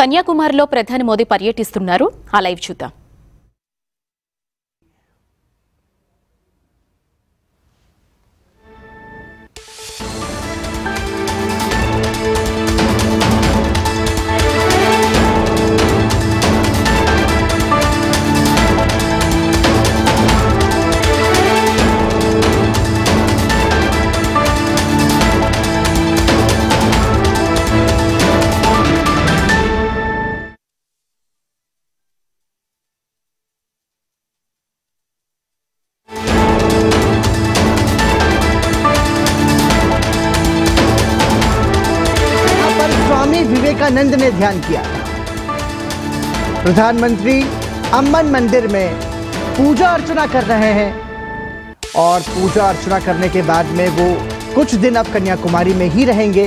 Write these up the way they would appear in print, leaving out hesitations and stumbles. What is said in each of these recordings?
కన్యాకుమారిలో ప్రధాని మోదీ పర్యటిస్తున్నారు ఆ లైవ్ చూద్దాం. विवेकानंद ने ध्यान किया था। प्रधानमंत्री अम्मन मंदिर में पूजा अर्चना कर रहे हैं और पूजा अर्चना करने के बाद में वो कुछ दिन अब कन्याकुमारी में ही रहेंगे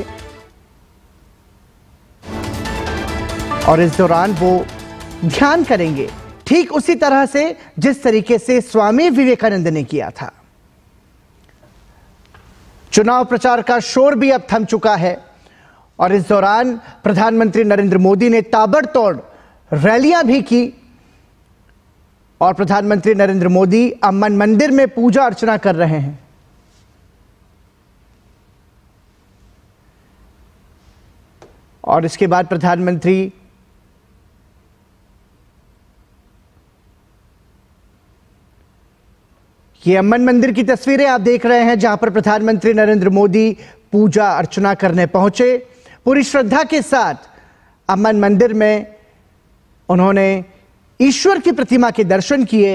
और इस दौरान वो ध्यान करेंगे, ठीक उसी तरह से जिस तरीके से स्वामी विवेकानंद ने किया था। चुनाव प्रचार का शोर भी अब थम चुका है और इस दौरान प्रधानमंत्री नरेंद्र मोदी ने ताबड़तोड़ रैलियां भी की और प्रधानमंत्री नरेंद्र मोदी अम्मन मंदिर में पूजा अर्चना कर रहे हैं। और इसके बाद प्रधानमंत्री ये अम्मन मंदिर की तस्वीरें आप देख रहे हैं जहां पर प्रधानमंत्री नरेंद्र मोदी पूजा अर्चना करने पहुंचे। पूरी श्रद्धा के साथ अम्मन मंदिर में उन्होंने ईश्वर की प्रतिमा के दर्शन किए,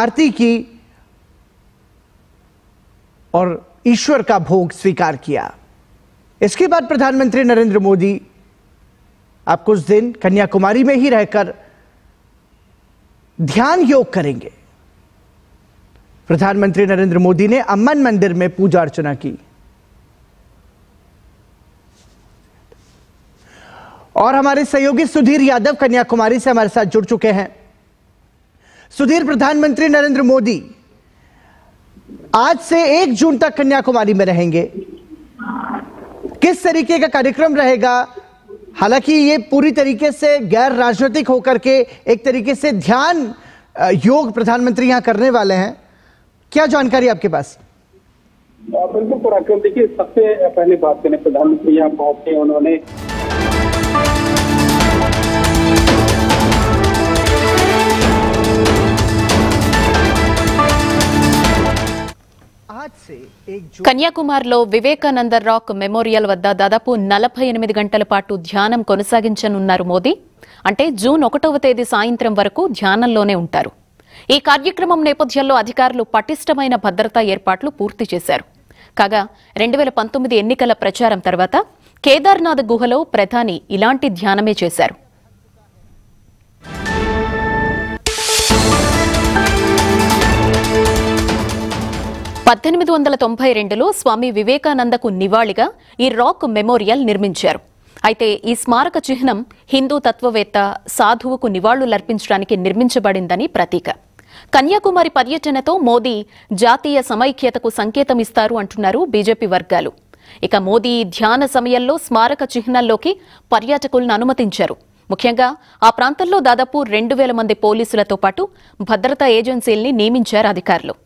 आरती की और ईश्वर का भोग स्वीकार किया। इसके बाद प्रधानमंत्री नरेंद्र मोदी आप कुछ दिन कन्याकुमारी में ही रहकर ध्यान योग करेंगे। प्रधानमंत्री नरेंद्र मोदी ने अम्मन मंदिर में पूजा अर्चना की और हमारे सहयोगी सुधीर यादव कन्याकुमारी से हमारे साथ जुड़ चुके हैं। सुधीर, प्रधानमंत्री नरेंद्र मोदी आज से 1 जून तक कन्याकुमारी में रहेंगे, किस तरीके का कार्यक्रम रहेगा? हालांकि ये पूरी तरीके से गैर राजनीतिक होकर के एक तरीके से ध्यान योग प्रधानमंत्री यहाँ करने वाले हैं, क्या जानकारी आपके पास? बिल्कुल पराक्रम, देखिए सबसे पहले बात करें प्रधानमंत्री यहाँ पहुंचे, उन्होंने కన్యాకుమారిలో వివేకానంద రాక్ మెమోరియల్ వద్ద దాదాపు 48 గంటల పాటు ధ్యానం కొనసాగించనున్నారు మోదీ. అంటే జూన్ 1వ తేదీ సాయంత్రం వరకు ధ్యానంలోనే ఉంటారు. ఈ కార్యక్రమం నేపథ్యంలో అధికారులు పటిష్టమైన భద్రతా ఏర్పాట్లు పూర్తి చేశారు. కాగా 2019 ఎన్నికల ప్రచారం తర్వాత కేదార్నాథ్ గుహలో ప్రధాని ఇలాంటి ధ్యానమే చేశారు. स्वामी विवेकानंदकु निवाळिगा ई राक मेमोरियल निर्मिंचारु. అయితే ఈ స్మారక చిహ్నం హిందూ తత్వవేత్త సాధువుకు నివాళులర్పించడానికి నిర్మించబడిందని ప్రతీక. కన్యాకుమారి పర్యటనతో మోదీ జాతీయ సమైక్యతకు సంకేతం ఇస్తారు అంటున్నారు బీజేపీ వర్గాలు. ఇక మోదీ ధ్యాన సమయంలో స్మారక చిహ్నంలోకి పర్యాటకులను అనుమతించారు. ముఖ్యంగా ఆ ప్రాంతంలో దాదాపు 2000 మంది పోలీసులతో పాటు భద్రతా ఏజెన్సీల్ని నియమించారు అధికారులు.